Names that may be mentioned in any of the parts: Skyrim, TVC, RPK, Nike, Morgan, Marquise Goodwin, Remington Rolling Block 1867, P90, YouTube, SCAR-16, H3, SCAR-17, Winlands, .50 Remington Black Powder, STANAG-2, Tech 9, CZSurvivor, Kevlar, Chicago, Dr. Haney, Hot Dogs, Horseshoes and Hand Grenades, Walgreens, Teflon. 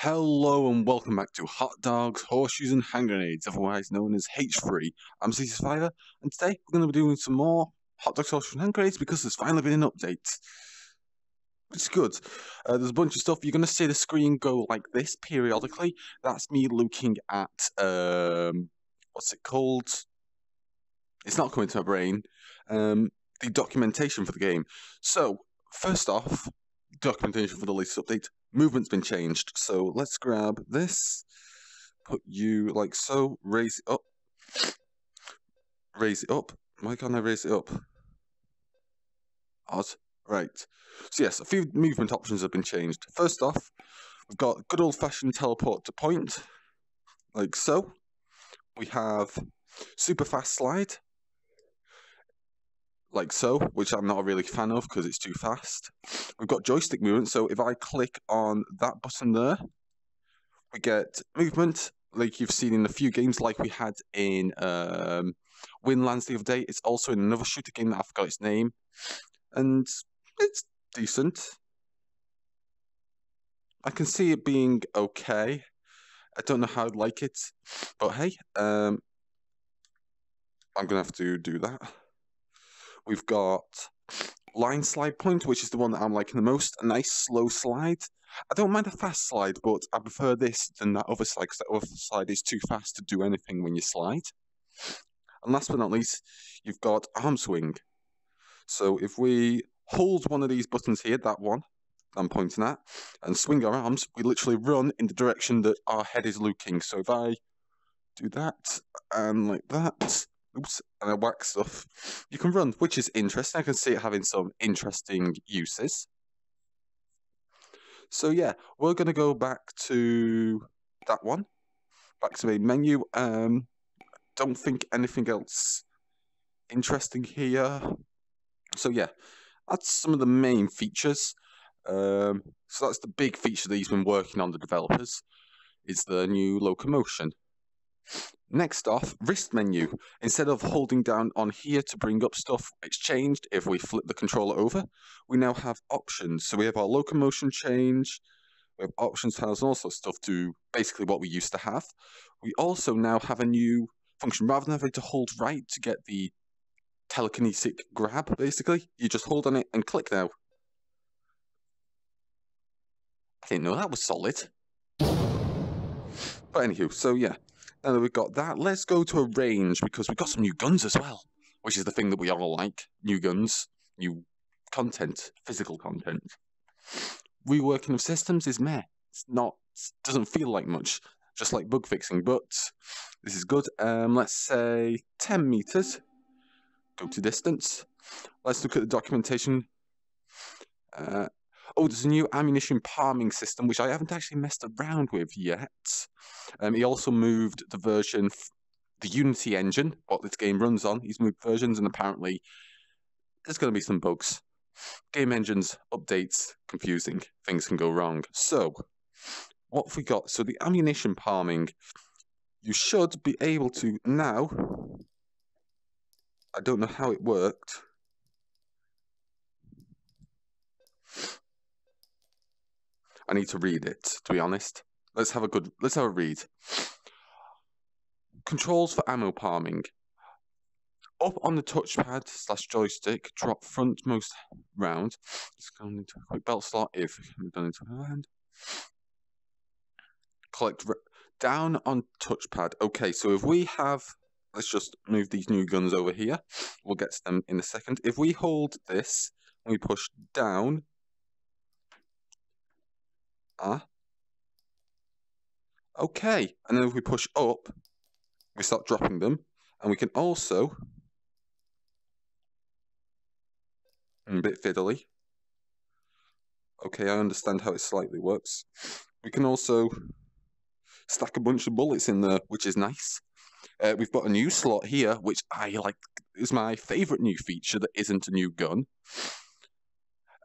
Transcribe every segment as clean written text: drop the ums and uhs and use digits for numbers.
Hello and welcome back to Hot Dogs, Horseshoes and Hand Grenades, otherwise known as H3. I'm CZSurvivor, and today we're going to be doing some more Hot Dogs, Horseshoes and Hand Grenades because there's finally been an update. Which is good. There's a bunch of stuff. You're going to see the screen go like this periodically. That's me looking at, what's it called? It's not coming to my brain. The documentation for the game. So, first off, documentation for the latest update. Movement's been changed, so let's grab this, put you like so, raise it up, why can't I raise it up? Odd, right. So yes, a few movement options have been changed. First off, we've got good old-fashioned teleport to point, like so. We have super fast slide, like so, which I'm not a really fan of because it's too fast. We've got joystick movement, so if I click on that button there, we get movement, like you've seen in a few games, like we had in Winlands the other day. It's also in another shooter game that I forgot its name, and it's decent. I can see it being okay. I don't know how I'd like it, but hey, I'm going to have to do that. We've got line slide point, which is the one that I'm liking the most. A nice slow slide. I don't mind a fast slide, but I prefer this than that other slide, because that other slide is too fast to do anything when you slide. And last but not least, you've got arm swing. So if we hold one of these buttons here, that one I'm pointing at, and swing our arms, we literally run in the direction that our head is looking. So if I do that and like that, oops, and I whack stuff, you can run, which is interesting. I can see it having some interesting uses. So yeah, we're going to go back to that one, back to main menu. Don't think anything else interesting here. So yeah, that's some of the main features. So that's the big feature that he's been working on, the developers, is the new locomotion. Next off, wrist menu. Instead of holding down on here to bring up stuff, it's changed. If we flip the controller over, we now have options. So we have our locomotion change, we have options tiles and all sorts of stuff to basically what we used to have. We also now have a new function. Rather than having to hold right to get the telekinetic grab, basically, you just hold on it and click now. I didn't know that was solid. But anywho, so yeah. Now that we've got that, let's go to a range, because we've got some new guns as well, which is the thing that we all like. New guns, new content, physical content. Reworking of systems is meh. It's not, doesn't feel like much, just like bug fixing, but this is good. Let's say 10 meters, go to distance. Let's look at the documentation. Oh, there's a new ammunition palming system, which I haven't actually messed around with yet. He also moved the version, the Unity engine, what this game runs on. He's moved versions, and apparently there's going to be some bugs. Game engines, updates, confusing. Things can go wrong. So, what have we got? So, the ammunition palming. You should be able to now... I don't know how it worked. I need to read it, to be honest. Let's have a read. Controls for ammo palming. Up on the touchpad / joystick, drop frontmost round. Just go into a quick belt slot if we've done into a hand. Collect down on touchpad. Okay, so if we have, let's just move these new guns over here. We'll get to them in a second. If we hold this and we push down, okay, and then if we push up, we start dropping them, and we can also, a bit fiddly, okay, I understand how it slightly works. We can also stack a bunch of bullets in there, which is nice. We've got a new slot here, which I like, is my favourite new feature that isn't a new gun.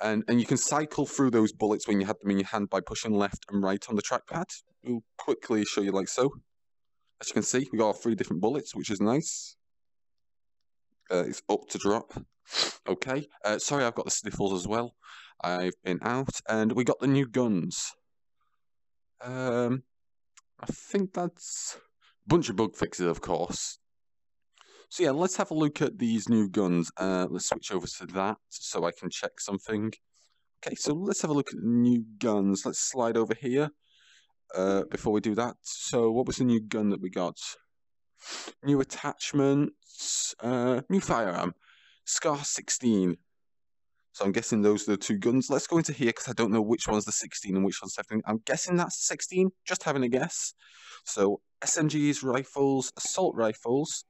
And you can cycle through those bullets when you have them in your hand by pushing left and right on the trackpad. We'll quickly show you like so. As you can see, we got 3 different bullets, which is nice. It's up to drop. Okay. Sorry, I've got the sniffles as well. I've been out. And we got the new guns. I think that's a bunch of bug fixes, of course. So yeah, let's have a look at these new guns. Let's switch over to that so I can check something. Okay, so let's have a look at the new guns. Let's slide over here before we do that. So what was the new gun that we got? New attachments, new firearm, SCAR-16. So I'm guessing those are the two guns. Let's go into here because I don't know which one's the 16 and which one's 17. I'm guessing that's 16, just having a guess. So SMGs, rifles, assault rifles.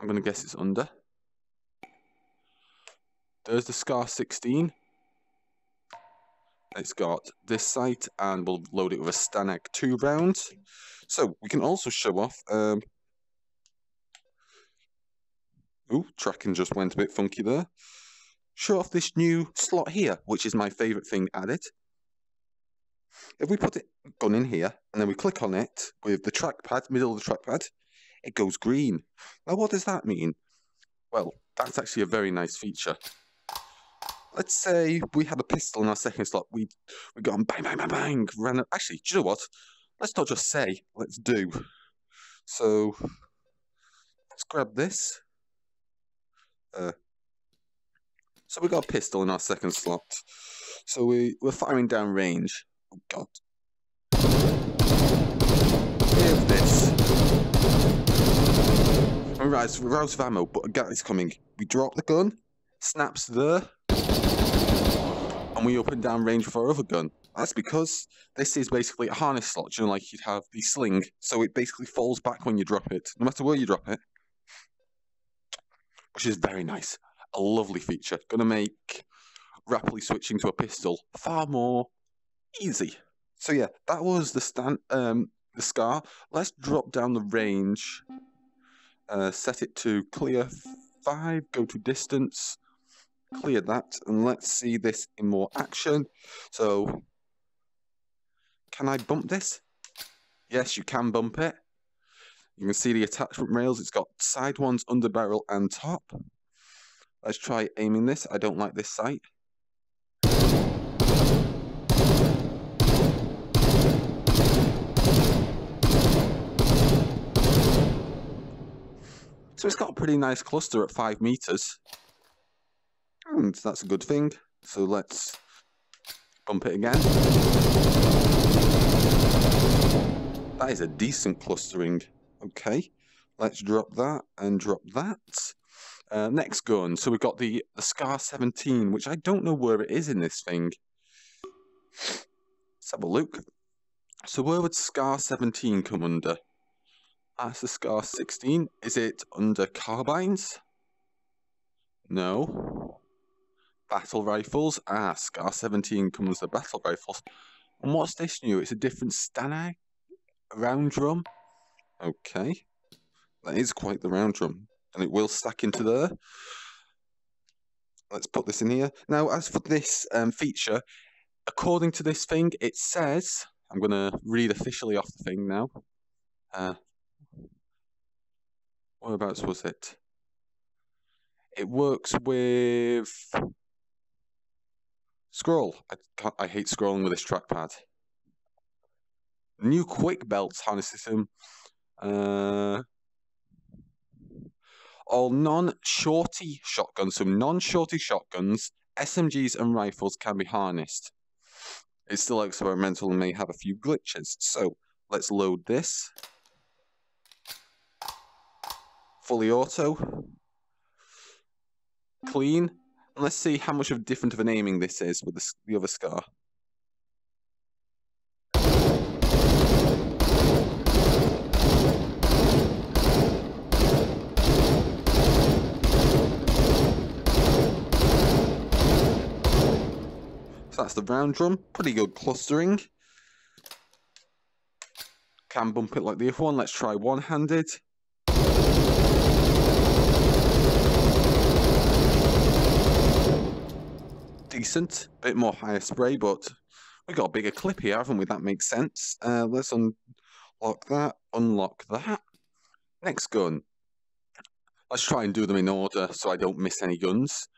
I'm going to guess it's under. There's the SCAR-16. It's got this sight, and we'll load it with a STANAG-2 round. So we can also show off... Ooh, tracking just went a bit funky there. Show off this new slot here, which is my favourite thing added. If we put a gun in here, and then we click on it with the trackpad, middle of the trackpad, it goes green. Now what does that mean? Well, that's actually a very nice feature. Let's say we had a pistol in our second slot. We got on bang, bang, bang, bang. Actually, do you know what? Let's not just say, let's do. So, let's grab this. So we got a pistol in our second slot. So we're firing down range. Oh, God. Here's this. Alright, so we're out of ammo, but a guy is coming. We drop the gun. Snaps there. And we open down range with our other gun. That's because this is basically a harness slot, you know, like you'd have the sling, so it basically falls back when you drop it, no matter where you drop it, which is very nice. A lovely feature. Going to make rapidly switching to a pistol far more easy. So yeah, that was the SCAR. Let's drop down the range, set it to clear 5, go to distance. Clear that, and let's see this in more action. So, can I bump this? Yes, you can bump it. You can see the attachment rails. It's got side ones, under barrel, and top. Let's try aiming this. I don't like this sight. So it's got a pretty nice cluster at 5 meters. And that's a good thing. So let's bump it again. That is a decent clustering. Okay, let's drop that and drop that. Next gun. So we've got the SCAR-17, which I don't know where it is in this thing. Let's have a look. So where would SCAR-17 come under? That's the SCAR-16. Is it under carbines? No. Battle rifles. Ah, SCAR-17 comes with the battle rifles. And what's this new? It's a different STANAG round drum. Okay. That is quite the round drum. And it will stack into there. Let's put this in here. Now, as for this feature, according to this thing, it says... I'm going to read officially off the thing now. Whereabouts was it? It works with... Scroll. I hate scrolling with this trackpad. New quick belts harness system. All non-shorty shotguns. So non-shorty shotguns, SMGs and rifles can be harnessed. It's still experimental and may have a few glitches. So let's load this. Fully auto. Clean. And let's see how much of different of an aiming this is with the other SCAR. So that's the round drum. Pretty good clustering. Can bump it like the other one. Let's try one-handed. Decent, bit more higher spray, but we got a bigger clip here, haven't we? That makes sense. Let's unlock that, unlock that. Next gun. Let's try and do them in order so I don't miss any guns.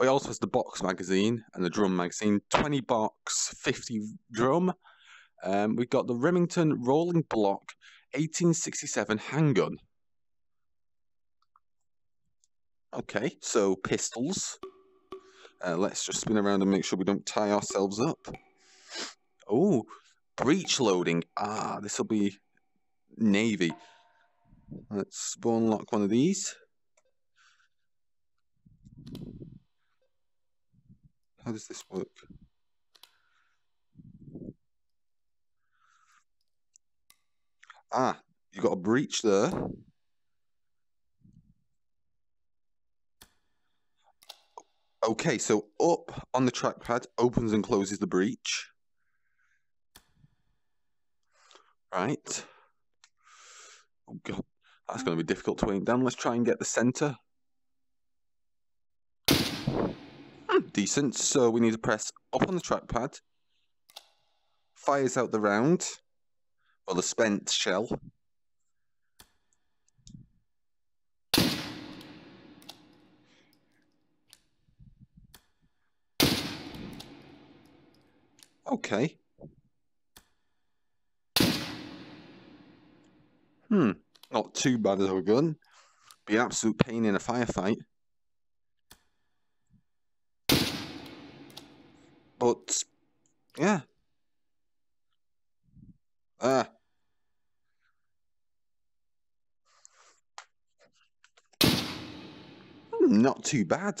I also has the box magazine and the drum magazine, 20 box, 50 drum. We've got the Remington Rolling Block 1867 handgun. Okay, so pistols. Let's just spin around and make sure we don't tie ourselves up. Oh, breech loading. Ah, this will be navy. Let's spawn lock one of these. How does this work? Ah, you got a breech there. Okay, so up on the trackpad opens and closes the breech. Right. Oh god, that's going to be difficult to aim down. Let's try and get the center. Decent. So we need to press up on the trackpad. Fires out the round. Or the spent shell. Okay. Not too bad as a gun. Be an absolute pain in a firefight. But, yeah. Not too bad.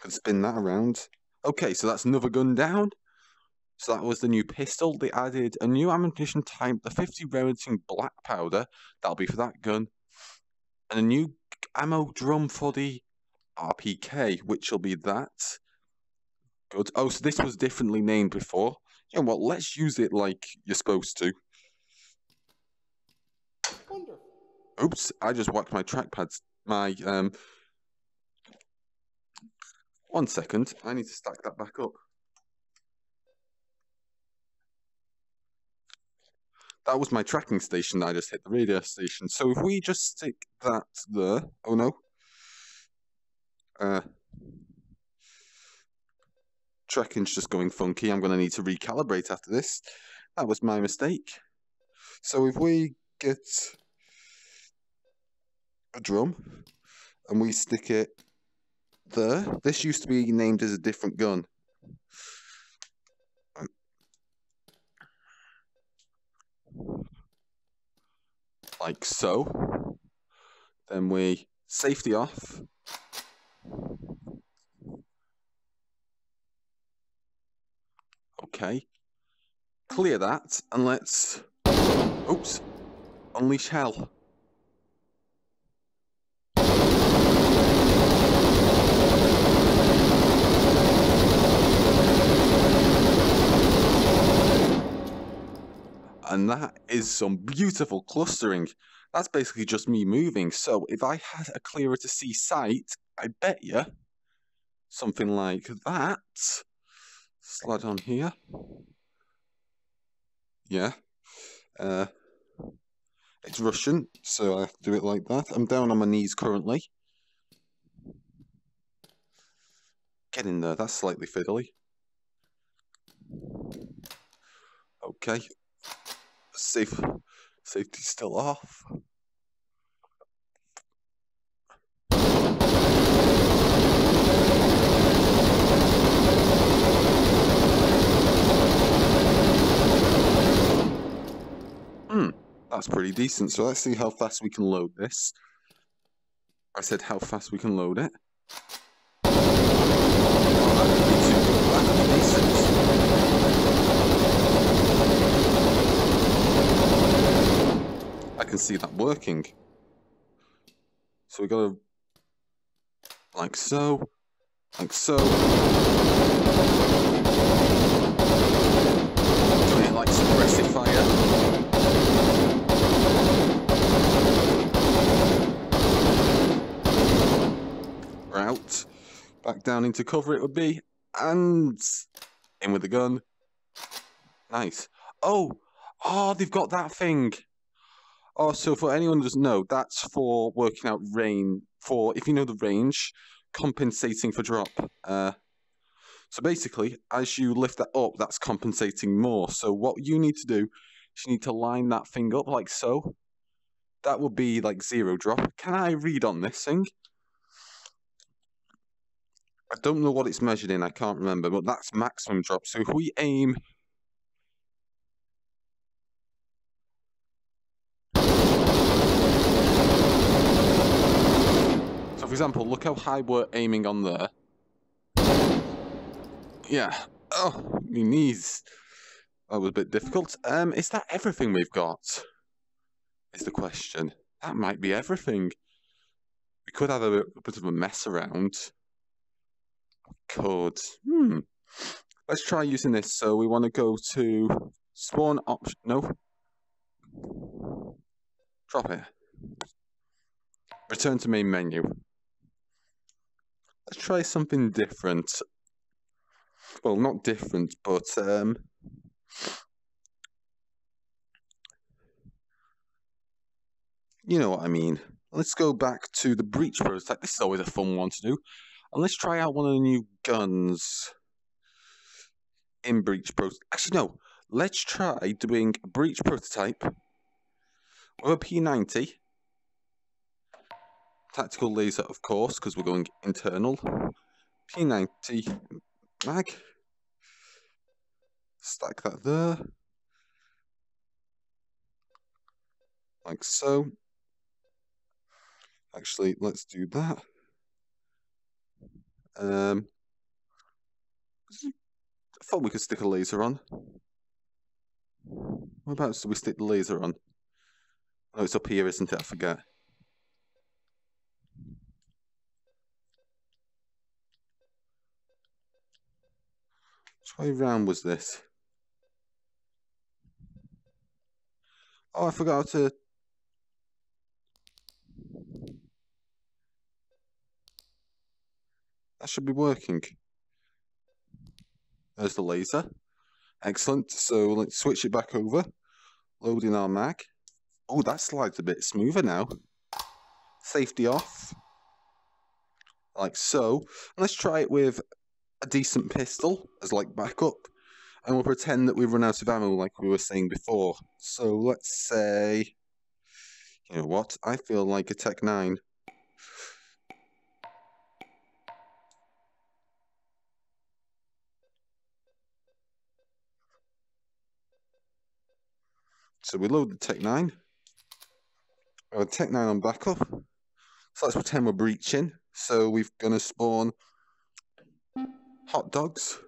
Could spin that around. Okay, so that's another gun down. So that was the new pistol. They added a new ammunition type, the .50 Remington Black Powder. That'll be for that gun. And a new ammo drum for the RPK, which will be that. Good. Oh, so this was differently named before. You know what? Let's use it like you're supposed to. Wonderful. Oops, I just whacked my trackpads. My, 1 second. I need to stack that back up. That was my tracking station that I just hit, the radio station. So if we just stick that there... Oh, no. Tracking's just going funky. I'm going to need to recalibrate after this. That was my mistake. So if we get a drum and we stick it there... This used to be named as a different gun. Like so. Then we safety off. Okay. Clear that and let's... Oops. Unleash hell. And that is some beautiful clustering. That's basically just me moving. So if I had a clearer to see sight, I bet you something like that. Slide on here. Yeah. It's Russian, so I have to do it like that. I'm down on my knees currently. Get in there. That's slightly fiddly. Okay. Safety's still off. That's pretty decent. So let's see how fast we can load this. I said how fast we can load it. I can see that working. So we gotta like so, like so. Doing it like suppressive fire. We're out. Back down into cover it would be. And in with the gun. Nice. Oh, they've got that thing. Oh, so for anyone who doesn't know, that's for working out range. For if you know the range, compensating for drop. So basically, as you lift that up, that's compensating more. So what you need to do is you need to line that thing up like so. That would be like zero drop. Can I read on this thing? I don't know what it's measured in. I can't remember, but that's maximum drop. So if we aim... So for example, look how high we're aiming on there. Yeah. Oh, my knees. That was a bit difficult. Is that everything we've got? Is the question. That might be everything. We could have a bit of a mess around. We could. Let's try using this. So we want to go to spawn option. No. Drop it. Return to main menu. Let's try something different. Well, not different, but you know what I mean. Let's go back to the breech prototype. This is always a fun one to do. And let's try out one of the new guns in breech prototype. Actually, no. Let's try doing a breech prototype with a P90. Tactical laser, of course, because we're going internal. P90 mag. Stack that there. Like so. Actually, let's do that. I thought we could stick a laser on. Whereabouts do we stick the laser on? Oh, it's up here, isn't it? I forget. Which way round was this? Oh, I forgot how to... That should be working. There's the laser. Excellent. So let's switch it back over. Loading our mag. Oh, that slides a bit smoother now. Safety off. Like so. And let's try it with a decent pistol as like backup. And we'll pretend that we've run out of ammo like we were saying before. So let's say... You know what? I feel like a Tech 9. So we load the Tech 9. We have a Tech 9 on backup. So let's pretend we're breaching. So we're going to spawn Hot Dogs.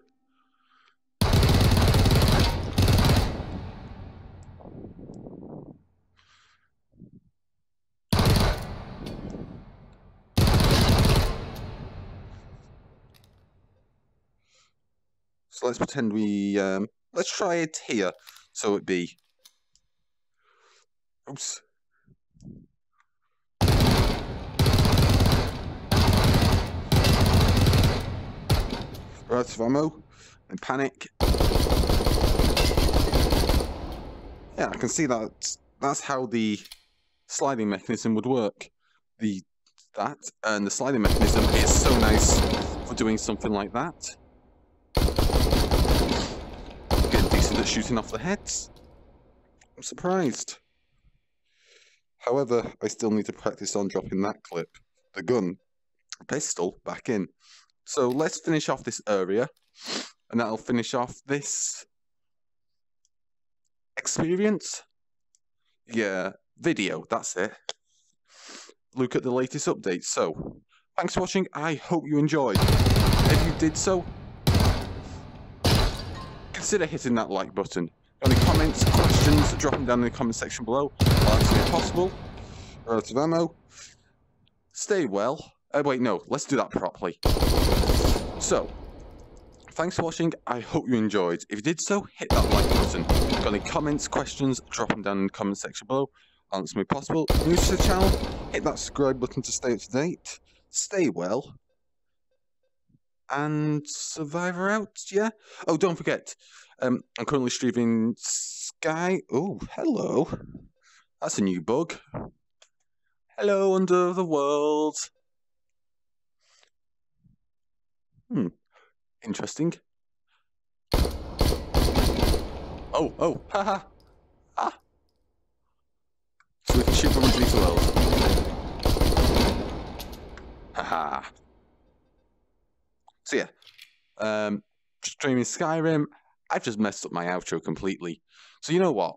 So let's pretend we... let's try it here. So it'd be... Oops. We're out of ammo and panic. Yeah, I can see that. That's how the sliding mechanism would work. The sliding mechanism is so nice for doing something like that. Getting decent at shooting off the heads. I'm surprised. However, I still need to practice on dropping that clip, the gun, pistol, back in. So let's finish off this area, and that'll finish off this experience. Yeah, video, that's it. Look at the latest update. So, thanks for watching. I hope you enjoyed. If you did so, consider hitting that like button. Any comments, questions, drop them down in the comment section below. If possible, we're out of ammo. Stay well. Wait, no, let's do that properly. So, thanks for watching. I hope you enjoyed. If you did so, hit that like button. Got any comments, questions, drop them down in the comment section below. Answer me possible. New to the channel, hit that subscribe button to stay up to date. Stay well. And Survivor out, yeah? Oh, don't forget. I'm currently streaming Sky. Oh, hello. That's a new bug. Hello, Under the World. Hmm. Interesting. Oh, oh, haha. Ah. So we can shoot from underneath the world. Haha. So yeah. Streaming Skyrim. I've just messed up my outro completely. So you know what?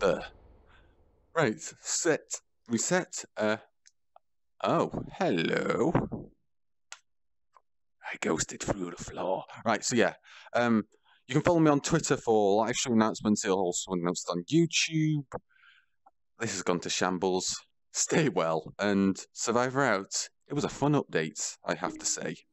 There. Right, set, reset, oh, hello. I ghosted through the floor. Right, so yeah, you can follow me on Twitter for live show announcements. It'll also announced on YouTube. This has gone to shambles. Stay well, and Survivor out. It was a fun update, I have to say.